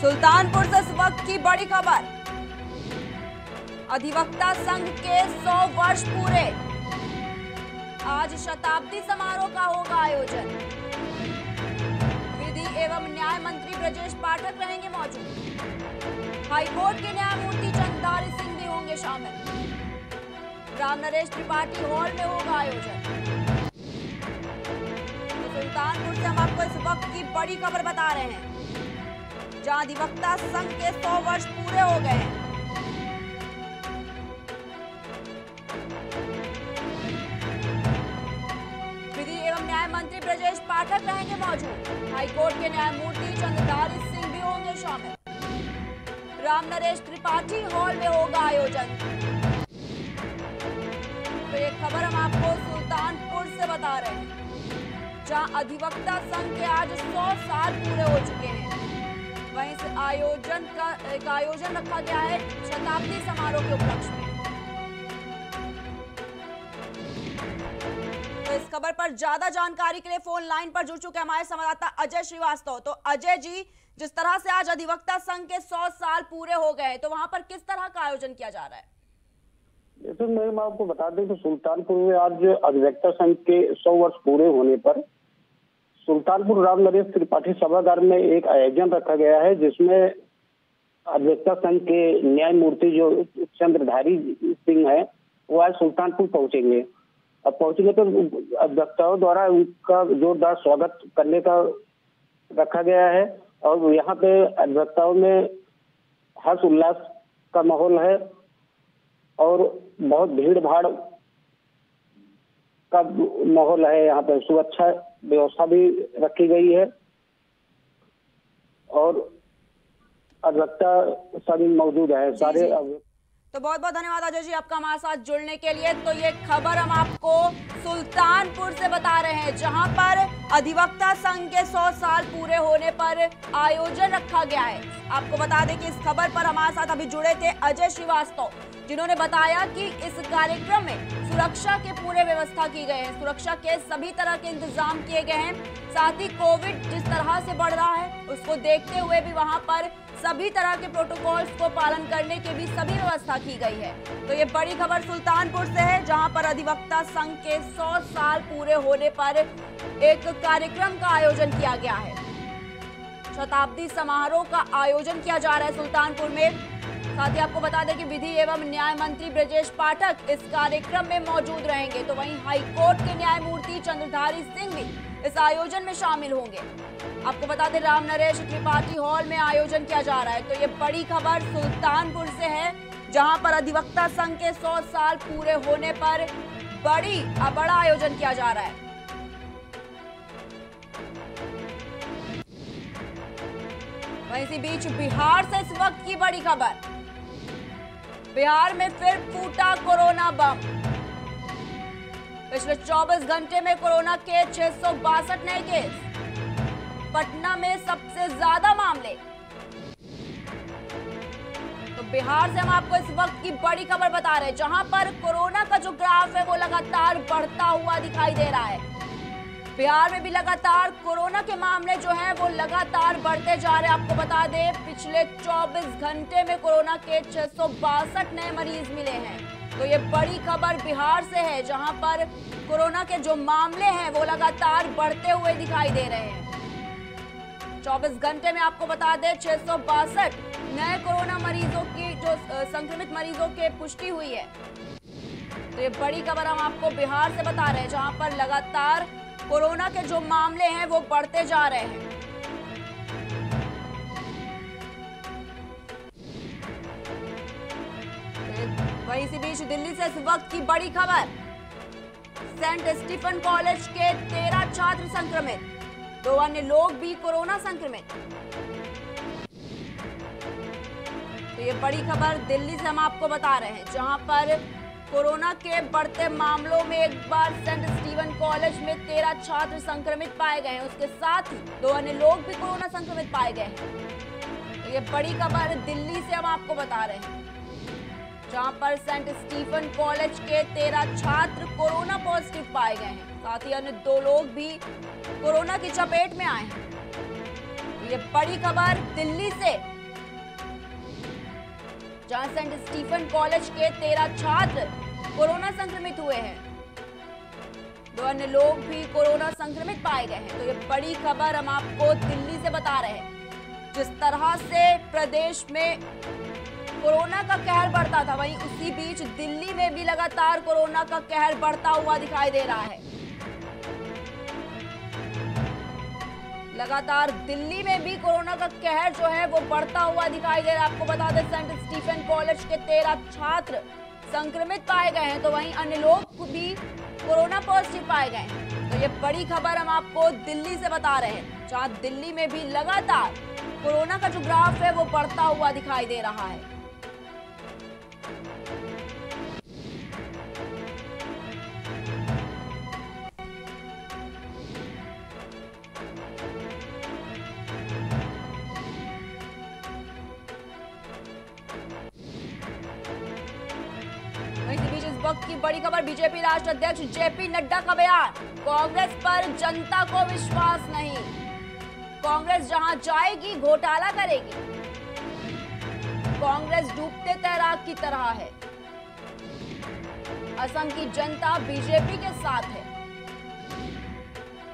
सुल्तानपुर से इस वक्त की बड़ी खबर, अधिवक्ता संघ के 100 वर्ष पूरे, आज शताब्दी समारोह का होगा आयोजन। विधि एवं न्याय मंत्री ब्रजेश पाठक रहेंगे मौजूद, हाईकोर्ट के न्यायमूर्ति चंद्रधारी सिंह भी होंगे शामिल। रामनरेश त्रिपाठी हॉल में होगा आयोजन। सुल्तानपुर से हम आपको इस वक्त की बड़ी खबर बता रहे हैं, जहां अधिवक्ता संघ के 100 वर्ष पूरे हो गए हैं। विधि एवं न्याय मंत्री ब्रजेश पाठक रहेंगे मौजूद, हाईकोर्ट के न्यायमूर्ति चंद्रधारी सिंह भी होंगे शामिल। रामनरेश त्रिपाठी हॉल में होगा आयोजन। ये खबर हम आपको सुल्तानपुर से बता रहे हैं, जहां अधिवक्ता संघ के आज 100 साल पूरे हो चुके हैं। वहीं इस आयोजन रखा गया है शताब्दी समारोह के उपलक्ष्य में। तो इस खबर पर ज्यादा जानकारी के लिए फोन लाइन पर जुड़ चुके हमारे संवाददाता अजय श्रीवास्तव। तो अजय जी, जिस तरह से आज अधिवक्ता संघ के 100 साल पूरे हो गए, तो वहां पर किस तरह का आयोजन किया जा रहा है? तो मैं आपको बता दूं, तो सुल्तानपुर में आज अधिवक्ता संघ के 100 वर्ष पूरे होने पर सुल्तानपुर रामनरेश त्रिपाठी सभागार में एक आयोजन रखा गया है, जिसमें अधिवक्ता संघ के न्यायमूर्ति जो चंद्रधारी सिंह है वो आज सुल्तानपुर पहुंचेंगे। अब पहुंचने पर अधिवक्ताओं द्वारा उनका जोरदार स्वागत करने का रखा गया है, और यहाँ पे अधिवक्ताओं में हर्ष उल्लास का माहौल है और बहुत भीड़ भाड़ का माहौल है। यहाँ पर सुरक्षा व्यवस्था भी रखी गई है और अधिवक्ता सभी मौजूद है सारे। तो बहुत बहुत धन्यवाद अजय जी आपका हमारे साथ जुड़ने के लिए। तो ये खबर हम आपको सुल्तानपुर से बता रहे हैं, जहां पर अधिवक्ता संघ के 100 साल पूरे होने पर आयोजन रखा गया है। आपको बता दें कि इस खबर पर हमारे साथ अभी जुड़े थे अजय श्रीवास्तव, जिन्होंने बताया कि इस कार्यक्रम में सुरक्षा के पूरे व्यवस्था की गई है, सुरक्षा के सभी तरह के इंतजाम किए गए हैं। साथ ही कोविड जिस तरह से बढ़ रहा है उसको देखते हुए भी वहां पर सभी तरह के प्रोटोकॉल्स को पालन करने की भी सभी व्यवस्था की गई है। तो ये बड़ी खबर सुल्तानपुर से है, जहां पर अधिवक्ता संघ के 100 साल पूरे होने पर एक कार्यक्रम का आयोजन किया गया है, शताब्दी समारोह का आयोजन किया जा रहा है सुल्तानपुर में। साथ ही आपको बता दें कि विधि एवं न्याय मंत्री ब्रजेश पाठक इस कार्यक्रम में मौजूद रहेंगे, तो वहीं हाईकोर्ट के न्यायमूर्ति चंद्रधारी सिंह भी इस आयोजन में शामिल होंगे। आपको बता दें रामनरेश त्रिपाठी हॉल में आयोजन किया जा रहा है। तो ये बड़ी खबर सुल्तानपुर से है, जहां पर अधिवक्ता संघ के 100 साल पूरे होने पर बड़ा आयोजन किया जा रहा है। वहीं इसी बीच बिहार से इस वक्त की बड़ी खबर, बिहार में फिर फूटा कोरोना बम। पिछले 24 घंटे में कोरोना के 662 नए केस, पटना में सबसे ज्यादा मामले। तो बिहार से हम आपको इस वक्त की बड़ी खबर बता रहे हैं, जहां पर कोरोना का जो ग्राफ है वो लगातार बढ़ता हुआ दिखाई दे रहा है। बिहार में भी लगातार कोरोना के मामले जो हैं वो लगातार बढ़ते जा रहे हैं। आपको बता दें पिछले 24 घंटे में कोरोना के 662 नए मरीज मिले हैं। तो ये बड़ी खबर बिहार से है, जहां पर कोरोना के जो मामले हैं वो लगातार बढ़ते हुए दिखाई दे रहे हैं। 24 घंटे में आपको बता दें 662 नए कोरोना मरीजों की जो संक्रमित मरीजों की पुष्टि हुई है। तो ये बड़ी खबर हम आपको बिहार से बता रहे हैं, जहां पर लगातार कोरोना के जो मामले हैं वो बढ़ते जा रहे हैं। वहीं इसी बीच दिल्ली से इस वक्त की बड़ी खबर, सेंट स्टीफन कॉलेज के 13 छात्र संक्रमित, 2 अन्य लोग भी कोरोना संक्रमित। तो ये बड़ी खबर दिल्ली से हम आपको बता रहे हैं, जहां पर कोरोना के बढ़ते मामलों में एक बार सेंट स्टीफन कॉलेज में 13 छात्र संक्रमित पाए गए हैं, उसके साथ ही 2 अन्य लोग भी कोरोना संक्रमित पाए गए हैं। तो ये बड़ी खबर दिल्ली से हम आपको बता रहे हैं, जहां पर सेंट स्टीफन कॉलेज के 13 छात्र कोरोना पॉजिटिव पाए गए हैं, साथ ही अन्य 2 लोग भी कोरोना की चपेट में आए हैं। ये बड़ी खबर दिल्ली से, जहां सेंट स्टीफन कॉलेज के 13 छात्र कोरोना संक्रमित हुए हैं। दो अन्य लोग भी कोरोना संक्रमित पाए गए हैं। तो ये बड़ी खबर हम आपको दिल्ली से बता रहे हैं। जिस तरह से प्रदेश में कोरोना का कहर बढ़ता था, वहीं उसी बीच दिल्ली में भी लगातार कोरोना का कहर बढ़ता हुआ दिखाई दे रहा है। लगातार दिल्ली में भी कोरोना का कहर जो है वो बढ़ता हुआ दिखाई दे रहा है। आपको बता दें, सेंट स्टीफन कॉलेज के 13 छात्र संक्रमित पाए गए हैं, तो वहीं अन्य लोग भी कोरोना पॉजिटिव पाए गए हैं। तो ये बड़ी खबर हम आपको दिल्ली से बता रहे हैं, जहां दिल्ली में भी लगातार कोरोना का जो ग्राफ है वो बढ़ता हुआ दिखाई दे रहा है। इसी बीच इस वक्त की बड़ी खबर, बीजेपी राष्ट्रीय अध्यक्ष जेपी नड्डा का बयान, कांग्रेस पर जनता को विश्वास नहीं, कांग्रेस जहां जाएगी घोटाला करेगी, कांग्रेस डूबते तैराक की तरह है, असम की जनता बीजेपी के साथ है,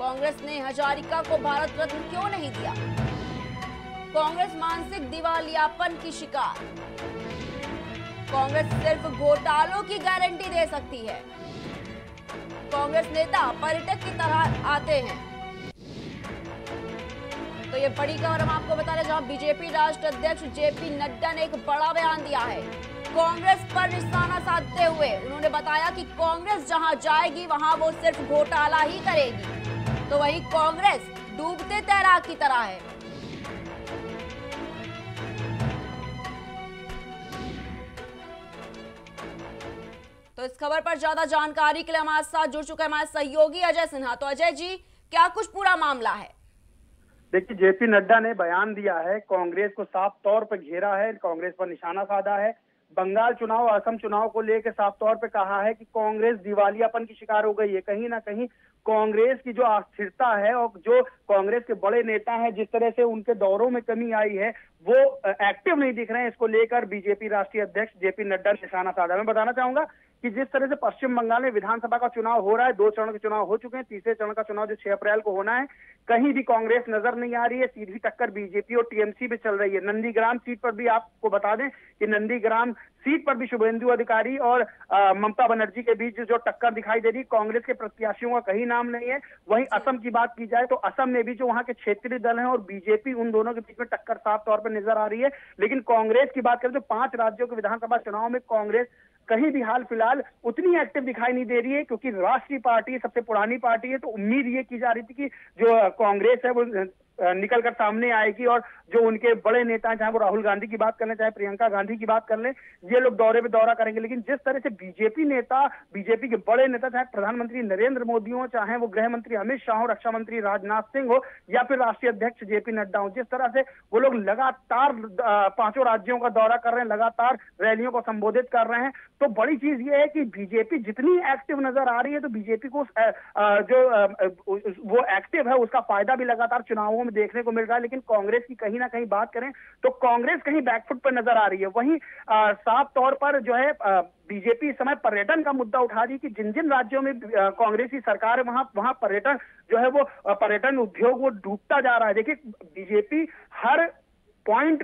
कांग्रेस ने हजारिका को भारत रत्न क्यों नहीं दिया, कांग्रेस मानसिक दिवालियापन की शिकार, कांग्रेस सिर्फ घोटालों की गारंटी दे सकती है, कांग्रेस नेता पर्यटक की तरह आते हैं। तो ये बड़ी खबर हम आपको बता रहे हैं, जहां बीजेपी राष्ट्रीय अध्यक्ष जेपी नड्डा ने एक बड़ा बयान दिया है कांग्रेस पर निशाना साधते हुए। उन्होंने बताया कि कांग्रेस जहां जाएगी वहां वो सिर्फ घोटाला ही करेगी, तो वही कांग्रेस डूबते तैराक की तरह है। तो इस खबर पर ज्यादा जानकारी के लिए हमारे साथ जुड़ चुके हैं हमारे सहयोगी अजय सिन्हा। तो अजय जी, क्या कुछ पूरा मामला है? देखिए, जेपी नड्डा ने बयान दिया है, कांग्रेस को साफ तौर पर घेरा है, कांग्रेस पर निशाना साधा है। बंगाल चुनाव, असम चुनाव को लेकर साफ तौर पर कहा है कि कांग्रेस दिवालियापन की शिकार हो गई है। कहीं ना कहीं कांग्रेस की जो अस्थिरता है और जो कांग्रेस के बड़े नेता हैं, जिस तरह से उनके दौरों में कमी आई है, वो एक्टिव नहीं दिख रहे हैं। इसको लेकर बीजेपी राष्ट्रीय अध्यक्ष जेपी नड्डा निशाना साधा। मैं बताना चाहूंगा कि जिस तरह से पश्चिम बंगाल में विधानसभा का चुनाव हो रहा है, 2 चरण के चुनाव हो चुके हैं, तीसरे चरण का चुनाव जो 6 अप्रैल को होना है, कहीं भी कांग्रेस नजर नहीं आ रही है। सीधी टक्कर बीजेपी और टीएमसी में चल रही है। नंदीग्राम सीट पर भी, आपको बता दें कि नंदीग्राम सीट पर भी शुभेंदु अधिकारी और ममता बनर्जी के बीच जो टक्कर दिखाई दे रही, कांग्रेस के प्रत्याशियों का कहीं नाम नहीं है। वहीं असम की बात की जाए तो असम में भी जो वहां के क्षेत्रीय दल हैं और बीजेपी, उन दोनों के बीच में टक्कर साफ तौर पर नजर आ रही है। लेकिन कांग्रेस की बात करें तो 5 राज्यों के विधानसभा चुनाव में कांग्रेस कहीं भी हाल फिलहाल उतनी एक्टिव दिखाई नहीं दे रही है, क्योंकि राष्ट्रीय पार्टी सबसे पुरानी पार्टी है। तो उम्मीद ये की जा रही थी कि जो कांग्रेस है वो निकलकर सामने आएगी और जो उनके बड़े नेता हैं, चाहे वो राहुल गांधी की बात कर लें, चाहे प्रियंका गांधी की बात कर लें, ये लोग दौरे पे दौरा करेंगे। लेकिन जिस तरह से बीजेपी के बड़े नेता, चाहे प्रधानमंत्री नरेंद्र मोदी हो, चाहे वो गृह मंत्री अमित शाह हो, रक्षा मंत्री राजनाथ सिंह हो, या फिर राष्ट्रीय अध्यक्ष जेपी नड्डा हो, जिस तरह से वो लोग लगातार 5 राज्यों का दौरा कर रहे हैं, लगातार रैलियों को संबोधित कर रहे हैं, तो बड़ी चीज ये है कि बीजेपी जितनी एक्टिव नजर आ रही है, तो बीजेपी को जो वो एक्टिव है उसका फायदा भी लगातार चुनावों में देखने को मिल रहा है। लेकिन कांग्रेस की कहीं ना कहीं बात करें तो कांग्रेस कहीं बैकफुट पर नजर आ रही है। वहीं साफ तौर पर जो है बीजेपी इस समय पर्यटन का मुद्दा उठा रही है कि जिन जिन राज्यों में कांग्रेस की सरकार है वहां पर्यटन जो है वो पर्यटन उद्योग वो डूबता जा रहा है। देखिए, बीजेपी हर पॉइंट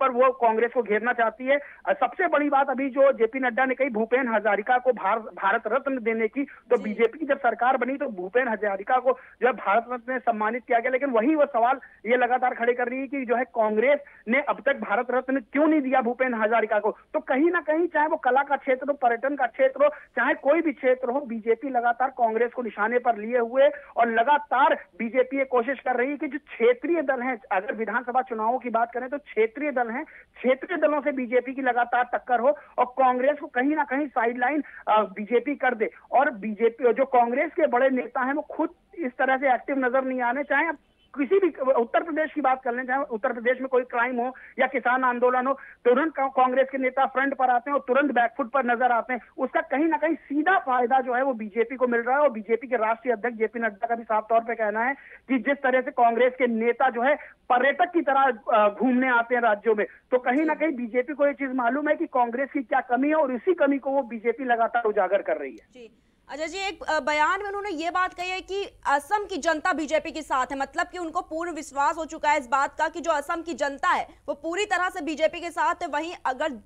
पर वो कांग्रेस को घेरना चाहती है। सबसे बड़ी बात अभी जो जेपी नड्डा ने कही, भूपेन हजारिका को भारत रत्न देने की। तो बीजेपी की जब सरकार बनी तो भूपेन हजारिका को जो है भारत रत्न में सम्मानित किया गया, लेकिन वही वो सवाल ये लगातार खड़े कर रही है कि जो है कांग्रेस ने अब तक भारत रत्न क्यों नहीं दिया भूपेन हजारिका को। तो कहीं ना कहीं, चाहे वो कला का क्षेत्र हो, पर्यटन का क्षेत्र हो, चाहे कोई भी क्षेत्र हो, बीजेपी लगातार कांग्रेस को निशाने पर लिए हुए, और लगातार बीजेपी ये कोशिश कर रही है कि जो क्षेत्रीय दल है, अगर विधानसभा चुनाव की बात करें तो क्षेत्रीय दल हैं, क्षेत्रीय दलों से बीजेपी की लगातार टक्कर हो और कांग्रेस को कहीं ना कहीं साइडलाइन बीजेपी कर दे। और बीजेपी जो कांग्रेस के बड़े नेता हैं वो खुद इस तरह से एक्टिव नजर नहीं आने, चाहे किसी भी उत्तर प्रदेश की बात कर लें, चाहे उत्तर प्रदेश में कोई क्राइम हो या किसान आंदोलन हो, तुरंत कांग्रेस के नेता फ्रंट पर आते हैं और तुरंत बैकफुट पर नजर आते हैं। उसका कहीं ना कहीं सीधा फायदा जो है वो बीजेपी को मिल रहा है। और बीजेपी के राष्ट्रीय अध्यक्ष जेपी नड्डा का भी साफ तौर पर कहना है कि जिस तरह से कांग्रेस के नेता जो है पर्यटक की तरह घूमने आते हैं राज्यों में, तो कहीं ना कहीं बीजेपी को ये चीज मालूम है कि कांग्रेस की क्या कमी है और इसी कमी को वो बीजेपी लगातार उजागर कर रही है। जी अजय जी, एक बयान में उन्होंने ये बात कही है कि असम की जनता बीजेपी के साथ है, मतलब कि उनको पूर्ण विश्वास हो चुका है इस बात का कि जो असम की जनता है वो पूरी तरह से बीजेपी के साथ है। वहीं अगर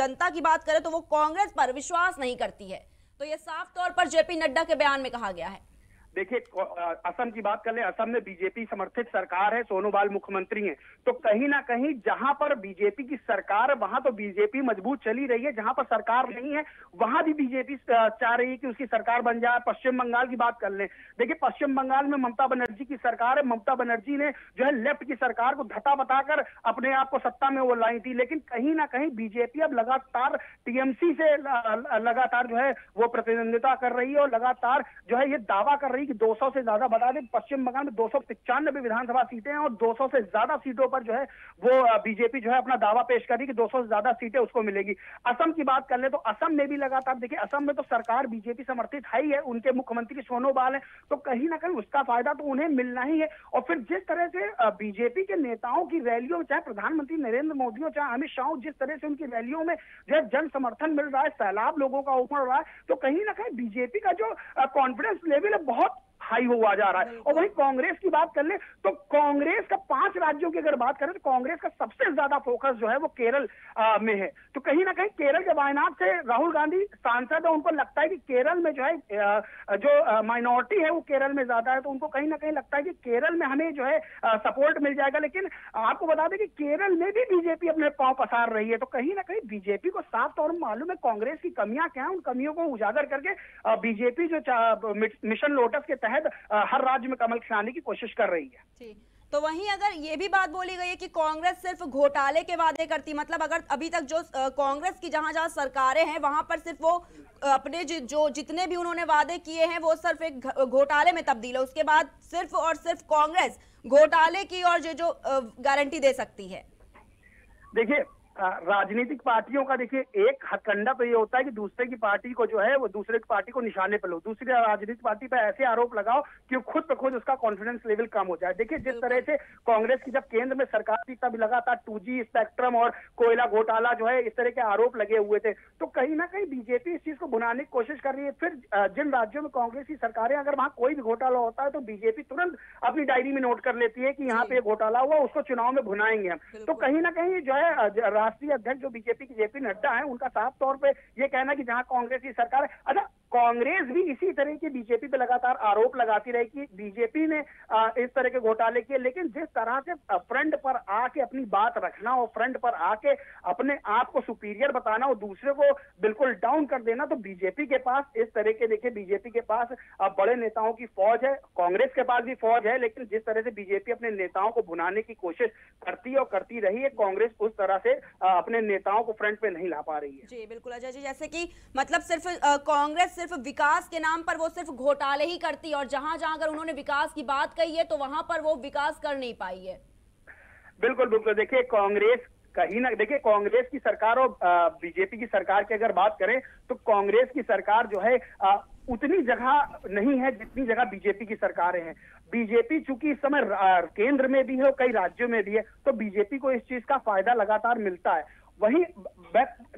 जनता की बात करें तो वो कांग्रेस पर विश्वास नहीं करती है, तो ये साफ तौर पर जेपी नड्डा के बयान में कहा गया है। देखिए, असम की बात कर ले, असम में बीजेपी समर्थित सरकार है, सोनोवाल मुख्यमंत्री हैं, तो कहीं ना कहीं जहां पर बीजेपी की सरकार है वहां तो बीजेपी मजबूत चली रही है, जहां पर सरकार नहीं है वहां भी बीजेपी चाह रही है कि उसकी सरकार बन जाए। पश्चिम बंगाल की बात कर लें, देखिए पश्चिम बंगाल में ममता बनर्जी की सरकार है, ममता बनर्जी ने जो है लेफ्ट की सरकार को धता बताकर अपने आप को सत्ता में वो लाई थी, लेकिन कहीं ना कहीं बीजेपी अब लगातार टीएमसी से लगातार जो है वो प्रतिद्वंदिता कर रही है और लगातार जो है ये दावा कर रही कि 200 से ज्यादा, बता दें पश्चिम बंगाल में 295 विधानसभा सीटें हैं और 200 से ज्यादा सीटों पर जो है वो बीजेपी जो है अपना दावा पेश कर रही कि 200 से ज्यादा सीटें उसको मिलेगी। असम की बात कर ले तो असम में भी लगातार देखिए, असम में तो सरकार बीजेपी समर्थित है ही है, उनके मुख्यमंत्री सोनोवाल है, तो कहीं ना कहीं उसका फायदा तो उन्हें मिलना ही है। और फिर जिस तरह से बीजेपी के नेताओं की रैलियों, चाहे प्रधानमंत्री नरेंद्र मोदी हो चाहे अमित शाह, जिस तरह से उनकी रैलियों में जो है जन समर्थन मिल रहा है, सैलाब लोगों का उमड़ रहा है, तो कहीं ना कहीं बीजेपी का जो कॉन्फिडेंस लेवल है बहुत हाई हुआ जा रहा है। और वहीं कांग्रेस की बात कर ले तो कांग्रेस का 5 राज्यों की अगर बात करें तो कांग्रेस का सबसे ज्यादा फोकस जो है वो केरल में है, तो कहीं ना कहीं केरल के वायनाड से राहुल गांधी सांसद है, उनको लगता है कि केरल में जो है जो माइनॉरिटी है वो केरल में ज्यादा है, तो उनको कहीं ना कहीं लगता है कि केरल में हमें जो है सपोर्ट मिल जाएगा। लेकिन आपको बता दें कि केरल में भी बीजेपी अपने पांव पसार रही है, तो कहीं ना कहीं बीजेपी को साफ तौर पर मालूम है कांग्रेस की कमियां क्या है, उन कमियों को उजागर करके बीजेपी जो मिशन लोटस के तहत हर राज्य में कमल खिलाने की कोशिश कर रही है। जी, तो वहीं अगर ये भी बात बोली गई है कि कांग्रेस सिर्फ घोटाले के वादे करती, मतलब अगर अभी तक जो कांग्रेस की जहां जहां सरकारें हैं वहां पर सिर्फ वो अपने जो जितने भी उन्होंने वादे किए हैं वो सिर्फ एक घोटाले में तब्दील है, उसके बाद सिर्फ और सिर्फ कांग्रेस घोटाले की और जो गारंटी दे सकती है। देखिए राजनीतिक पार्टियों का देखिए एक हथकंडा तो ये होता है कि दूसरे की पार्टी को जो है वो दूसरे की पार्टी को निशाने पर लो, दूसरी राजनीतिक पार्टी पर ऐसे आरोप लगाओ कि खुद पर खुद उसका कॉन्फिडेंस लेवल कम हो जाए। देखिए जिस तरह से कांग्रेस की जब केंद्र में सरकार थी तब लगातार 2G स्पेक्ट्रम और कोयला घोटाला जो है इस तरह के आरोप लगे हुए थे, तो कहीं ना कहीं बीजेपी इस चीज को भुनाने की कोशिश कर रही है। फिर जिन राज्यों में कांग्रेस की सरकारें, अगर वहां कोई भी घोटाला होता है तो बीजेपी तुरंत अपनी डायरी में नोट कर लेती है कि यहाँ पे घोटाला हुआ, उसको चुनाव में भुनाएंगे हम, तो कहीं ना कहीं जो है राष्ट्रीय अध्यक्ष जो बीजेपी के जेपी नड्डा है उनका साफ तौर पे ये कहना है कि जहां कांग्रेस की सरकार है, अच्छा कांग्रेस भी इसी तरह की बीजेपी पे लगातार आरोप लगाती रही कि बीजेपी ने इस तरह के घोटाले किए, लेकिन जिस तरह से फ्रंट पर आके अपनी बात रखना और फ्रंट पर आके अपने आप को सुपीरियर बताना और दूसरे को बिल्कुल डाउन कर देना, तो बीजेपी के पास इस तरह के देखिए बीजेपी के पास बड़े नेताओं की फौज है, कांग्रेस के पास भी फौज है, लेकिन जिस तरह से बीजेपी अपने नेताओं को भुनाने की कोशिश करती है और करती रही है, कांग्रेस उस तरह से अपने नेताओं को फ्रंट पे नहीं ला पा रही है। जी बिल्कुल अजय जी, जैसे कि मतलब सिर्फ कांग्रेस सिर्फ विकास के नाम पर वो सिर्फ घोटाले ही करती है और जहां जहां अगर उन्होंने विकास की बात कही है तो वहां पर वो विकास कर नहीं पाई है। बिल्कुल बिल्कुल, देखिए कांग्रेस कहीं ना, देखिए कांग्रेस की सरकार और बीजेपी की सरकार की अगर बात करें तो कांग्रेस की सरकार जो है उतनी जगह नहीं है जितनी जगह बीजेपी की सरकारें हैं। बीजेपी चूंकि इस समय केंद्र में भी है और कई राज्यों में भी है, तो बीजेपी को इस चीज का फायदा लगातार मिलता है। वहीं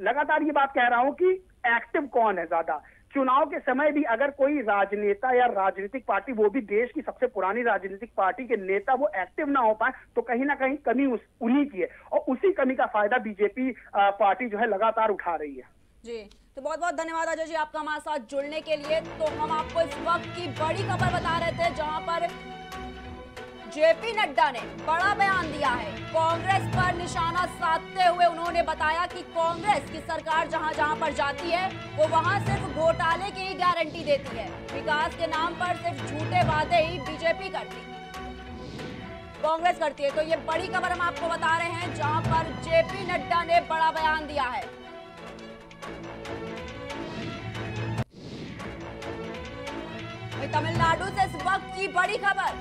लगातार ये बात कह रहा हूं कि एक्टिव कौन है ज्यादा, चुनाव के समय भी अगर कोई राजनेता या राजनीतिक पार्टी, वो भी देश की सबसे पुरानी राजनीतिक पार्टी के नेता वो एक्टिव ना हो पाए, तो कहीं ना कहीं कमी उन्हीं की है और उसी कमी का फायदा बीजेपी पार्टी जो है लगातार उठा रही है। जी तो बहुत बहुत धन्यवाद अजय जी आपका हमारे साथ जुड़ने के लिए। तो हम आपको इस वक्त की बड़ी खबर बता रहे थे जहां पर जेपी नड्डा ने बड़ा बयान दिया है, कांग्रेस पर निशाना साधते हुए उन्होंने बताया कि कांग्रेस की सरकार जहां जहां पर जाती है वो वहां सिर्फ घोटाले की ही गारंटी देती है, विकास के नाम पर सिर्फ झूठे वादे ही बीजेपी करती है, कांग्रेस करती है। तो ये बड़ी खबर हम आपको बता रहे हैं जहां पर जेपी नड्डा ने बड़ा बयान दिया है। तमिलनाडु से इस वक्त की बड़ी खबर,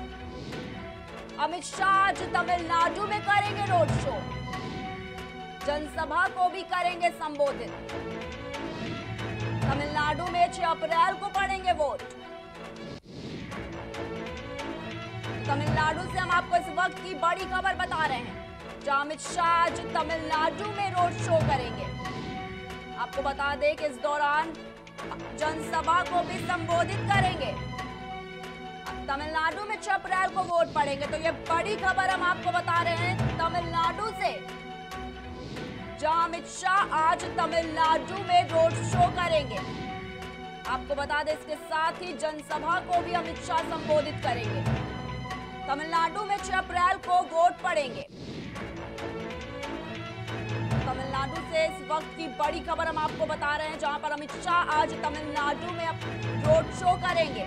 अमित शाह आज तमिलनाडु में करेंगे रोड शो, जनसभा को भी करेंगे संबोधित। तमिलनाडु में 6 अप्रैल को पड़ेंगे वोट। तमिलनाडु से हम आपको इस वक्त की बड़ी खबर बता रहे हैं, जहां अमित शाह आज तमिलनाडु में रोड शो करेंगे। आपको बता दें कि इस दौरान जनसभा को भी संबोधित करेंगे। तमिलनाडु में 6 अप्रैल को वोट पड़ेंगे, तो ये बड़ी खबर हम आपको बता रहे हैं तमिलनाडु से, जहां अमित शाह आज तमिलनाडु में रोड शो करेंगे। आपको बता दें इसके साथ ही जनसभा को भी अमित शाह संबोधित करेंगे। तमिलनाडु में 6 अप्रैल को वोट पड़ेंगे। तमिलनाडु से इस वक्त की बड़ी खबर हम आपको बता रहे हैं, जहां पर अमित शाह आज तमिलनाडु में रोड शो करेंगे।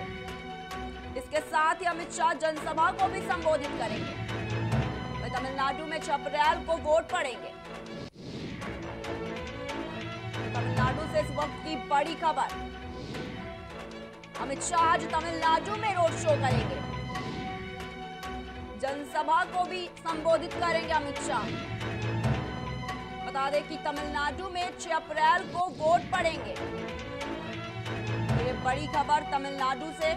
इसके साथ ही अमित शाह जनसभा को भी संबोधित करेंगे। तमिलनाडु में 6 अप्रैल को वोट पड़ेंगे। तमिलनाडु से इस वक्त की बड़ी खबर, अमित शाह आज तमिलनाडु में रोड शो करेंगे, जनसभा को भी संबोधित करेंगे अमित शाह। बता दें कि तमिलनाडु में 6 अप्रैल को वोट पड़ेंगे। तो ये बड़ी खबर तमिलनाडु से,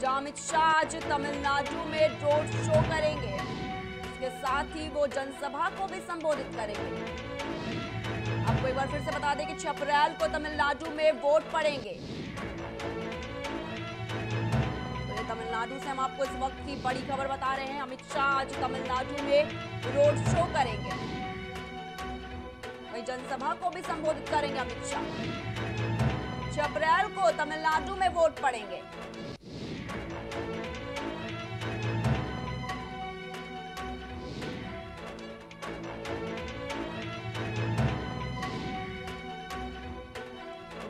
जहां अमित शाह आज तमिलनाडु में रोड शो करेंगे। इसके साथ ही वो जनसभा को भी संबोधित करेंगे। आपको एक बार फिर से बता दें कि 6 अप्रैल को तमिलनाडु में वोट पड़ेंगे। तो ये तमिलनाडु से हम आपको इस वक्त की बड़ी खबर बता रहे हैं, अमित शाह आज तमिलनाडु में रोड शो करेंगे, जनसभा को भी संबोधित करेंगे अमित शाह। 6 अप्रैल को तमिलनाडु में वोट पड़ेंगे।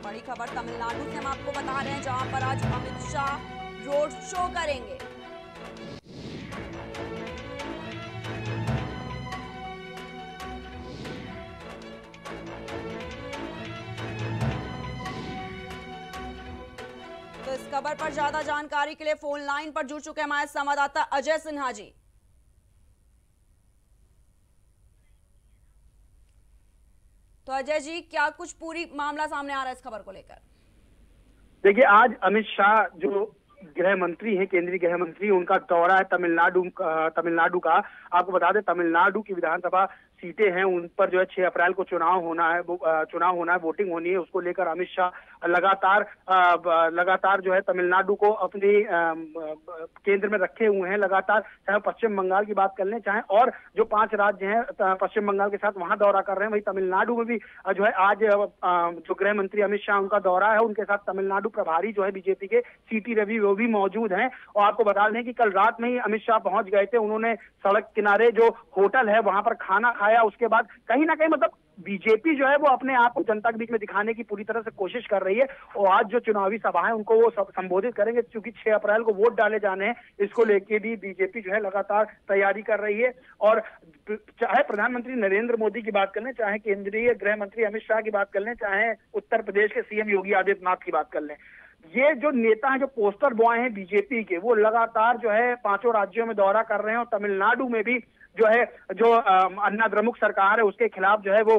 बड़ी खबर तमिलनाडु से हम आपको बता रहे हैं, जहां पर आज अमित शाह रोड शो करेंगे। इस खबर पर ज्यादा जानकारी के लिए फोन लाइन पर जुड़ चुके हमारे संवाददाता अजय सिन्हा जी। तो अजय जी, क्या कुछ पूरी मामला सामने आ रहा है इस खबर को लेकर? देखिए, आज अमित शाह जो गृह मंत्री हैं, केंद्रीय गृह मंत्री, उनका दौरा है तमिलनाडु का। आपको बता दें तमिलनाडु की विधानसभा सीटें हैं, उन पर जो है 6 अप्रैल को चुनाव होना है, वोटिंग होनी है। उसको लेकर अमित शाह लगातार जो है तमिलनाडु को अपने केंद्र में रखे हुए हैं। लगातार, चाहे पश्चिम बंगाल की बात कर लें, चाहे और जो 5 राज्य हैं पश्चिम बंगाल के साथ, वहां दौरा कर रहे हैं। वहीं तमिलनाडु में भी जो है आज जो गृह मंत्री अमित शाह उनका दौरा है, उनके साथ तमिलनाडु प्रभारी जो है बीजेपी के CT रवि, वो भी मौजूद हैं। और आपको बता दें कि कल रात में ही अमित शाह पहुंच गए थे। उन्होंने सड़क किनारे जो होटल है वहां पर खाना खाया। उसके बाद कहीं ना कहीं मतलब बीजेपी जो है वो अपने आप को जनता के बीच में दिखाने की पूरी तरह से कोशिश कर रही है। और आज जो चुनावी सभा है उनको वो संबोधित करेंगे, क्योंकि 6 अप्रैल को वोट डाले जाने हैं। इसको लेके भी बीजेपी जो है लगातार तैयारी कर रही है। और चाहे प्रधानमंत्री नरेंद्र मोदी की बात कर लें, चाहे केंद्रीय गृह मंत्री अमित शाह की बात कर लें, चाहे उत्तर प्रदेश के सीएम योगी आदित्यनाथ की बात कर लें, ये जो नेता हैं, जो पोस्टर बॉय हैं बीजेपी के, वो लगातार जो है 5 राज्यों में दौरा कर रहे हैं। और तमिलनाडु में भी जो है जो अन्नाद्रमुक सरकार है उसके खिलाफ जो है वो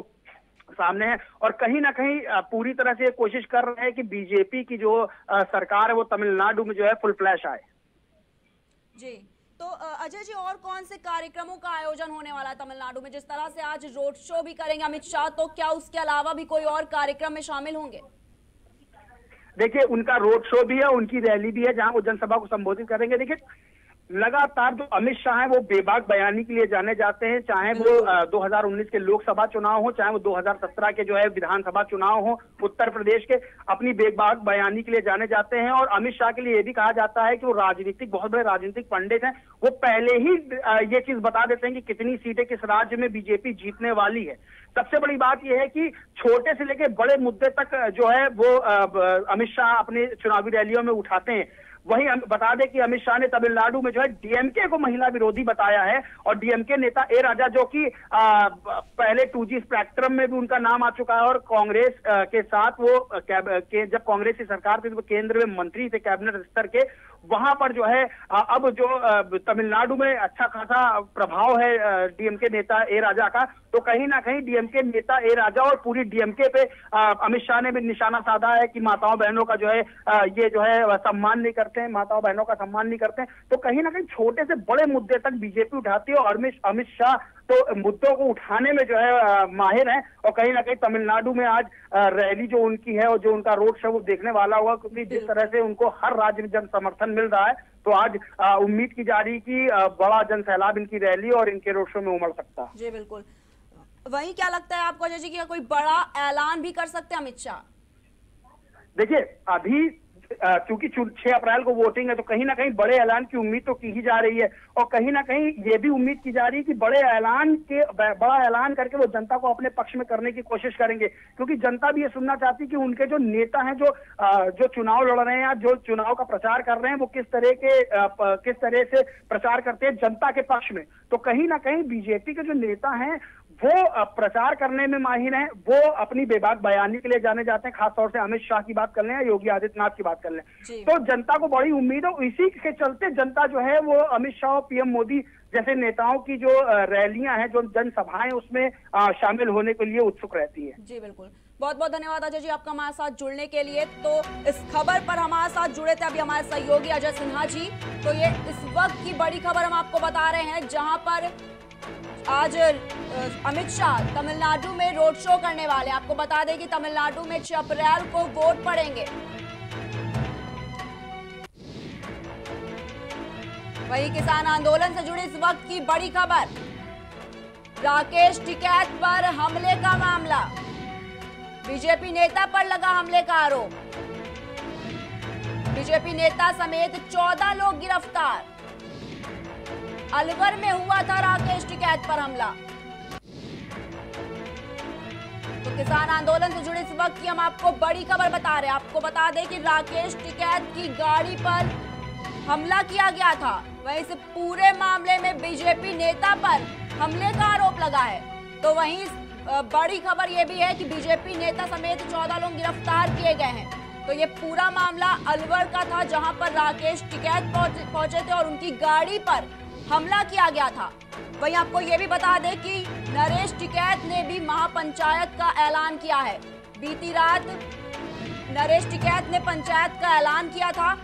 सामने है। और कहीं ना कहीं पूरी तरह से कोशिश कर रहे हैं कि बीजेपी की जो सरकार है वो तमिलनाडु में जो है फुल फ्लैश आए। जी, तो अजय जी, और कौन से कार्यक्रमों का आयोजन होने वाला है तमिलनाडु में? जिस तरह से आज रोड शो भी करेंगे अमित शाह, तो क्या उसके अलावा भी कोई और कार्यक्रम में शामिल होंगे? देखिए, उनका रोड शो भी है, उनकी रैली भी है, जहां वो जनसभा को संबोधित करेंगे। देखिए, लगातार जो अमित शाह है वो बेबाक बयानी के लिए जाने जाते हैं, चाहे वो 2019 के लोकसभा चुनाव हो, चाहे वो 2017 के जो है विधानसभा चुनाव हो उत्तर प्रदेश के, अपनी बेबाक बयानी के लिए जाने जाते हैं। और अमित शाह के लिए ये भी कहा जाता है कि वो बहुत बड़े राजनीतिक पंडित हैं। वो पहले ही ये चीज बता देते हैं कि कितनी सीटें किस राज्य में बीजेपी जीतने वाली है। सबसे बड़ी बात यह है कि छोटे से लेकर बड़े मुद्दे तक जो है वो अमित शाह अपनी चुनावी रैलियों में उठाते हैं। वहीं बता दें कि अमित शाह ने तमिलनाडु में जो है डीएमके को महिला विरोधी बताया है और डीएमके नेता ए राजा जो कि पहले 2G स्पेक्ट्रम में भी उनका नाम आ चुका है और कांग्रेस के साथ वो जब कांग्रेस की सरकार थी तो केंद्र में मंत्री थे कैबिनेट स्तर के, वहां पर जो है अब जो तमिलनाडु में अच्छा खासा प्रभाव है डीएमके नेता ए राजा का, तो कहीं ना कहीं डीएमके नेता ए राजा और पूरी डीएमके पे अमित शाह ने भी निशाना साधा है कि माताओं बहनों का जो है ये जो है सम्मान नहीं करते हैं, माताओं बहनों का सम्मान नहीं करते हैं। तो कहीं ना कहीं छोटे से बड़े मुद्दे तक बीजेपी उठाती है और अमित शाह तो मुद्दों को उठाने में जो है माहिर है और कहीं ना कहीं तमिलनाडु में आज रैली जो उनकी है और जो उनका रोड शो वो देखने वाला होगा, क्योंकि जिस तरह से उनको हर राज्य में जन समर्थन मिल रहा है तो आज उम्मीद की जा रही कि बड़ा जन सैलाब इनकी रैली और इनके रोड शो में उमड़ सकता है। जी बिल्कुल, वही क्या लगता है आपको अजय जी कि कोई बड़ा ऐलान भी कर सकते हैं अमित शाह? देखिए अभी क्योंकि 6 अप्रैल को वोटिंग है तो कहीं ना कहीं बड़े ऐलान की उम्मीद तो की ही जा रही है और कहीं ना कहीं ये भी उम्मीद की जा रही है कि बड़ा ऐलान करके वो जनता को अपने पक्ष में करने की कोशिश करेंगे, क्योंकि जनता भी ये सुनना चाहती है कि उनके जो नेता हैं जो चुनाव लड़ रहे हैं या जो चुनाव का प्रचार कर रहे हैं वो किस तरह से प्रचार करते हैं जनता के पक्ष में। तो कहीं ना कहीं बीजेपी के जो नेता हैं वो प्रचार करने में माहिर हैं, वो अपनी बेबाक बयानी के लिए जाने जाते हैं, खासतौर से अमित शाह की बात कर लें या योगी आदित्यनाथ की बात कर लें। तो जनता को बड़ी उम्मीद है, इसी के चलते जनता जो है वो अमित शाह और पीएम मोदी जैसे नेताओं की जो रैलियां हैं, जो जनसभाएं, उसमें शामिल होने के लिए उत्सुक रहती है। जी बिल्कुल, बहुत बहुत धन्यवाद अजय जी आपका हमारे साथ जुड़ने के लिए। तो इस खबर पर हमारे साथ जुड़े थे अभी हमारे सहयोगी अजय सिन्हा जी। तो ये इस वक्त की बड़ी खबर हम आपको बता रहे हैं, जहाँ पर आज अमित शाह तमिलनाडु में रोड शो करने वाले। आपको बता दें कि तमिलनाडु में 6 अप्रैल को वोट पड़ेंगे। वही किसान आंदोलन से जुड़ी इस वक्त की बड़ी खबर, राकेश टिकैत पर हमले का मामला, बीजेपी नेता पर लगा हमले का आरोप, बीजेपी नेता समेत 14 लोग गिरफ्तार, अलवर में हुआ था राकेश टिकैत पर हमला। तो किसान आंदोलन से जुड़े इस वक्त की हम आपको बड़ी खबर बता रहे हैं। आपको बता दें कि राकेश टिकैत की गाड़ी पर हमला किया गया था, वहीं इस पूरे मामले में बीजेपी नेता पर हमले का आरोप लगा है। तो वहीं बड़ी खबर यह भी है कि बीजेपी नेता समेत 14 लोग गिरफ्तार किए गए हैं। तो ये पूरा मामला अलवर का था, जहां पर राकेश टिकैत पहुंचे थे और उनकी गाड़ी पर हमला किया गया था। वहीं आपको ये भी बता दें कि नरेश टिकैत ने भी महापंचायत का ऐलान किया है। बीती रात नरेश टिकैत ने पंचायत का ऐलान किया था।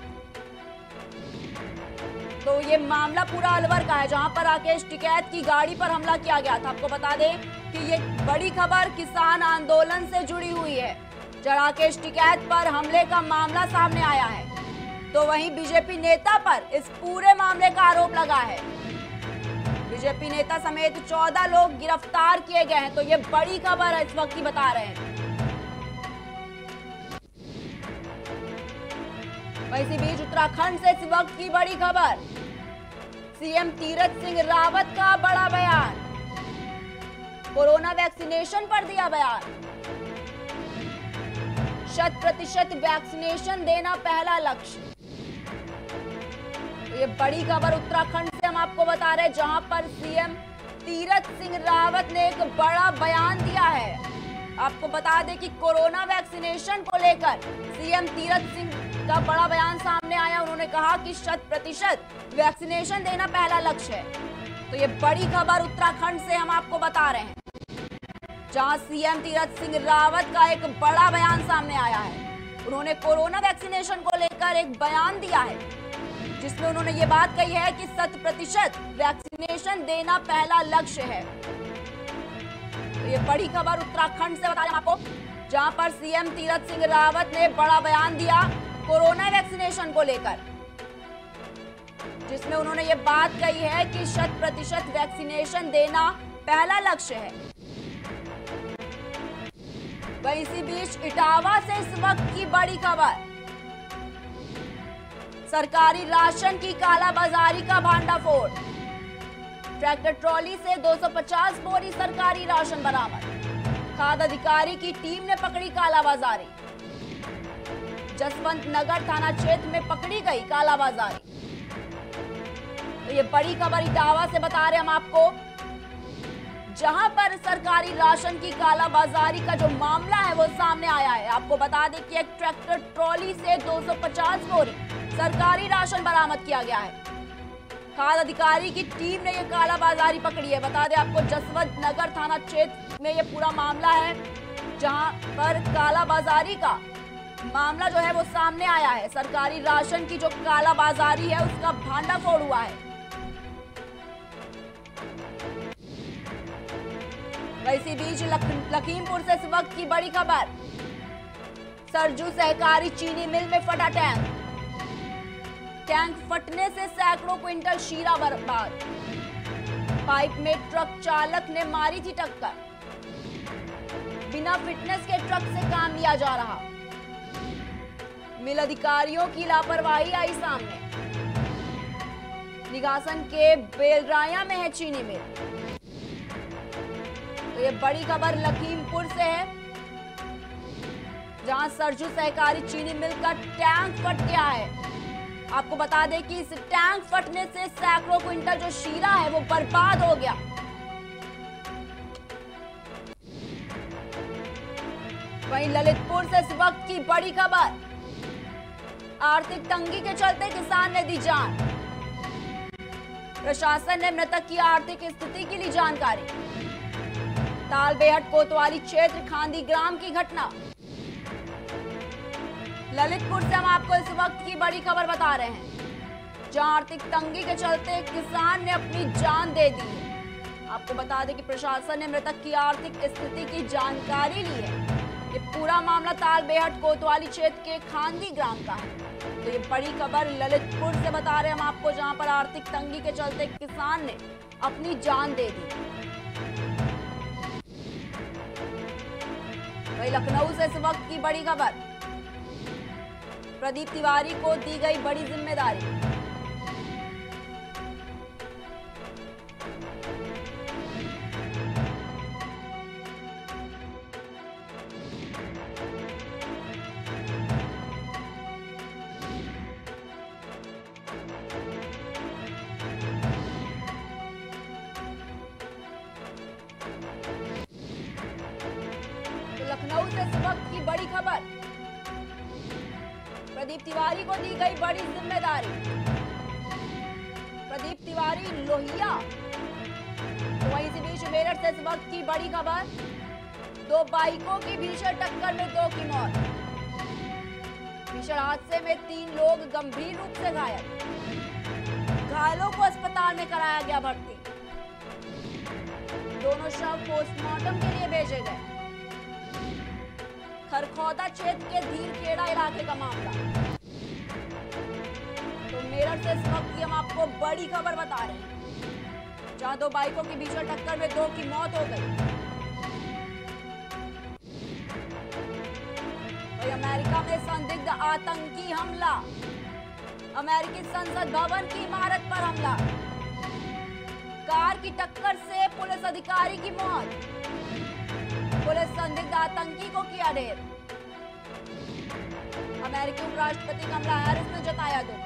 तो ये मामला पूरा अलवर का है, जहां पर राकेश टिकैत की गाड़ी पर हमला किया गया था। आपको बता दें कि ये बड़ी खबर किसान आंदोलन से जुड़ी हुई है, जहां राकेश टिकैत पर हमले का मामला सामने आया है। तो वहीं बीजेपी नेता पर इस पूरे मामले का आरोप लगा है, बीजेपी नेता समेत 14 लोग गिरफ्तार किए गए हैं। तो ये बड़ी खबर है, इस वक्त की बता रहे हैं। इसी बीच उत्तराखंड से इस वक्त की बड़ी खबर, सीएम तीरथ सिंह रावत का बड़ा बयान, कोरोना वैक्सीनेशन पर दिया बयान, 100% वैक्सीनेशन देना पहला लक्ष्य। तो ये बड़ी खबर उत्तराखंड से हम आपको बता रहे हैं, जहां पर सीएम तीरथ सिंह रावत ने एक बड़ा बयान दिया है। आपको बता दें कि कोरोना वैक्सीनेशन को लेकर सीएम तीरथ सिंह का बड़ा बयान सामने आया। उन्होंने कहा कि 100% वैक्सीनेशन देना पहला लक्ष्य है। तो ये बड़ी खबर उत्तराखंड से हम आपको बता रहे हैं, जहां सीएम तीरथ सिंह रावत का एक बड़ा बयान सामने आया है। उन्होंने कोरोना वैक्सीनेशन को लेकर एक बयान दिया है, जिसमें उन्होंने ये बात कही है कि 100% वैक्सीनेशन देना पहला लक्ष्य है। तो ये बड़ी खबर उत्तराखंड से बता रहे हैं आपको, जहां पर सीएम तीरथ सिंह रावत ने बड़ा बयान दिया कोरोना वैक्सीनेशन को लेकर, जिसमें उन्होंने ये बात कही है कि 100% वैक्सीनेशन देना पहला लक्ष्य है। वहीं इसी बीच इटावा से इस वक्त की बड़ी खबर, सरकारी राशन की कालाबाजारी का भांडाफोड़, ट्रैक्टर ट्रॉली से 250 बोरी सरकारी राशन बरामद, खाद्य अधिकारी की टीम ने पकड़ी कालाबाजारी। जसवंत नगर थाना क्षेत्र में पकड़ी गई कालाबाजारी। तो ये बड़ी खबर इटावा से बता रहे हम आपको, जहां पर सरकारी राशन की कालाबाजारी का जो मामला है वो सामने आया है। आपको बता दें कि एक ट्रैक्टर ट्रॉली से 250 बोरी सरकारी राशन बरामद किया गया है। खाद्य अधिकारी की टीम ने ये कालाबाजारी पकड़ी है। बता दें आपको जसवंत नगर थाना क्षेत्र में ये पूरा मामला है, जहां पर कालाबाजारी का मामला जो है वो सामने आया है। सरकारी राशन की जो कालाबाजारी है उसका भांडाफोड़ हुआ है। इसी बीच लखीमपुर से इस वक्त की बड़ी खबर, सरजू सहकारी चीनी मिल में फटा टैंक। टैंक फटने से सैकड़ों क्विंटल शीरा बर्बाद। पाइप में ट्रक चालक ने मारी थी टक्कर। बिना फिटनेस के ट्रक से काम लिया जा रहा। मिल अधिकारियों की लापरवाही आई सामने। निगासन के बेलराया में है चीनी मिल। तो ये बड़ी खबर लखीमपुर से है, जहां सरजू सहकारी चीनी मिल का टैंक फट गया है। आपको बता दें कि इस टैंक फटने से सैकड़ों क्विंटल जो शीरा है वो बर्बाद हो गया। वहीं ललितपुर से इस वक्त की बड़ी खबर, आर्थिक तंगी के चलते किसान ने दी जान। प्रशासन ने मृतक की आर्थिक स्थिति के लिए जानकारी। तालबेहट कोतवाली क्षेत्र खांदी ग्राम की घटना। ललितपुर से हम आपको इस वक्त की बड़ी खबर बता रहे हैं, जहां आर्थिक तंगी के चलते किसान ने अपनी जान दे दी। आपको बता दें कि प्रशासन ने मृतक की आर्थिक स्थिति की जानकारी ली है। ये पूरा मामला तालबेहट कोतवाली क्षेत्र के खांदी ग्राम का है। तो ये बड़ी खबर ललितपुर से बता रहे हैं हम आपको, जहां पर आर्थिक तंगी के चलते किसान ने अपनी जान दे दी। वही लखनऊ से इस वक्त की बड़ी खबर, प्रदीप तिवारी को दी गई बड़ी जिम्मेदारी। लखनऊ से इस वक्त की बड़ी खबर, प्रदीप तिवारी को दी गई बड़ी जिम्मेदारी। प्रदीप तिवारी लोहिया। तो वहीं इसी बीच मेरठ से इस वक्त की बड़ी खबर, दो बाइकों की भीषण टक्कर में दो की मौत। भीषण हादसे में 3 लोग गंभीर रूप से घायल। घायलों को अस्पताल में कराया गया भर्ती। दोनों शव पोस्टमार्टम के लिए भेजे गए। खरखौदा क्षेत्र के धीरखेड़ा इलाके का मामला। तो मेरठ से इस वक्त की हम आपको बड़ी खबर बता रहे हैं, जहां 2 बाइकों के बीच टक्कर में 2 की मौत हो गई। वहीं अमेरिका में संदिग्ध आतंकी हमला। अमेरिकी संसद भवन की इमारत पर हमला। कार की टक्कर से पुलिस अधिकारी की मौत। पुलिस संदिग्ध आतंकी को किया ढेर। अमेरिकी उपराष्ट्रपति कमला हैरिस ने जताया दुख।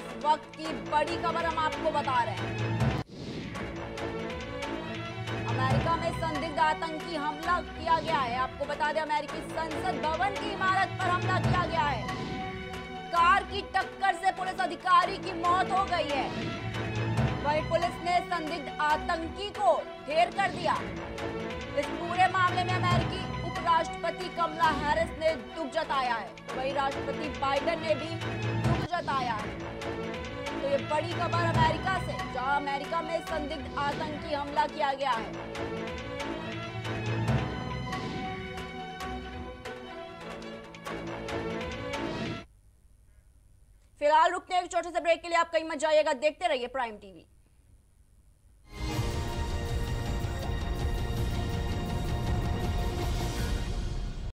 इस वक्त की बड़ी खबर हम आपको बता रहे हैं, अमेरिका में संदिग्ध आतंकी हमला किया गया है। आपको बता दें अमेरिकी संसद भवन की इमारत पर हमला किया गया है। कार की टक्कर से पुलिस अधिकारी की मौत हो गई है। वहीं पुलिस ने संदिग्ध आतंकी को ढेर कर दिया। इस पूरे मामले में अमेरिकी उपराष्ट्रपति कमला हैरिस ने दुख जताया है। वहीं राष्ट्रपति बाइडन ने भी दुख जताया है। तो ये बड़ी खबर अमेरिका से, जहां अमेरिका में संदिग्ध आतंकी हमला किया गया है। फिलहाल रुकते हैं एक छोटे से ब्रेक के लिए। आप कहीं मत जाइएगा, देखते रहिए प्राइम टीवी।